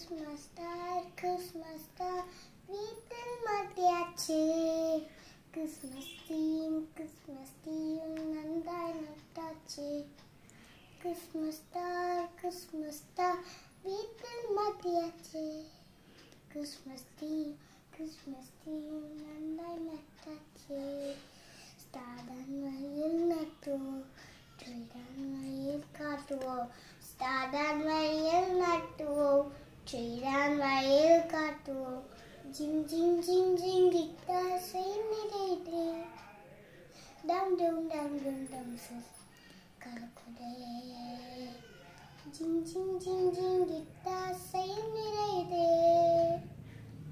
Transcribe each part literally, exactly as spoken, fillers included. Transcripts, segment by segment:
Christmas star, Christmas star, வீட்டில் மாட்டியாச்சு. Christmas theme, Christmas theme, நன்றாய் நட்டாச்சு. Christmas star, Christmas star, வீட்டில் மாட்டியாச்சு. Christmas theme, Christmas theme, நன்றாய் நட்டாச்சு. ஸ்டார்டன் வழியில் நட்டுவோம், ட்ரீடன் வழியில் காட்டுவோம். ஸ்டார்டன் வழியில் நட்டுவோம், ட்ரீடன் வழியில் காட்டுவோம். Jing jing jing jing, guitar sing it it. Dum dum dum dum dum, kalakude. Jing jing jing jing, guitar sing it it.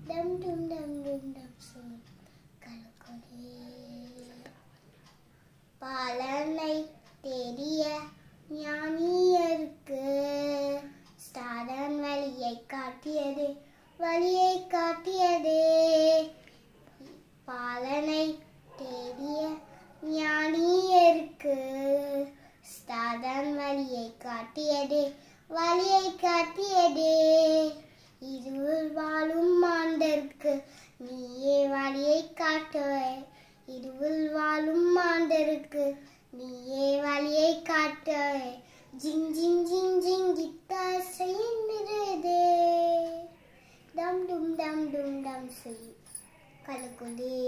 Dum dum dum dum dum, kalakude. Palanai teriya ஞானியருக்கு ஸ்டார்டன் வழியை காட்டியது, வழியை காட்டியது. பாலனை தேடிய ஞானியருக்கு ஸ்டார்டன் வழியை காட்டியது, வழியை காட்டியது. இருள் வாழும் மாந்தருக்கு நீயே வழியை காட்டுவே, இருள் வாழும் மாந்தருக்கு நீயே வழியை காட்டுவே. ஜிங் ஜிங் ஜிங் ஜிங், கிட்டார் செய்யுதே. டம் டும் டம் டும் டம், செய் கலக்குதே.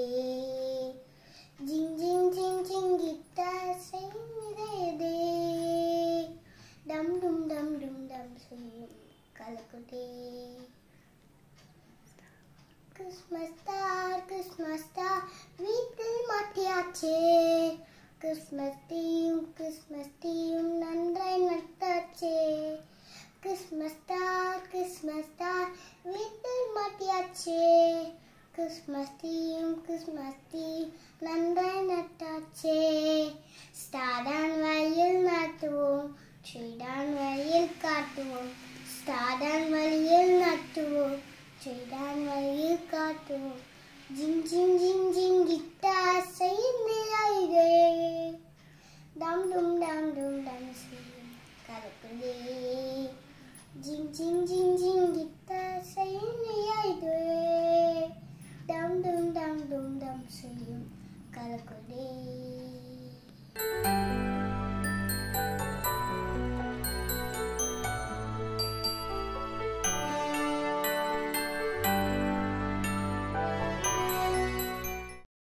ஜிங் ஜிங் ஜிங் ஜிங், கிட்டார் செய்யுதே. டம் டும் டம் டும் டம், செய் கலக்குதே. கிறிஸ்மஸ் ஸ்டார், கிறிஸ்மஸ் ஸ்டார், வீட்டில் மாட்டியாச்சே. Christmas theme, Christmas theme, நன்றாய் நட்டாச்சே. Christmas star, Christmas star, வீட்டில் மாட்டியாச்சே. Christmas theme, Christmas theme, நன்றாய் நட்டாச்சே. ஸ்டார்டன் வழியில் நட்டுவோம், ட்ரீடான் வழியில் காட்டுவோம். ஸ்டார்டன் வழியில் நட்டுவோம், ட்ரீடான் வழியில் காட்டுவோம். ஜிங் ஜிங் ஜிங் ஜிங், கிட்டார் செய்யுதே. டம் டும் டம் டும் டம், கலக்குதே. ஜிங் ஜிங் ஜிங் ஜிங்.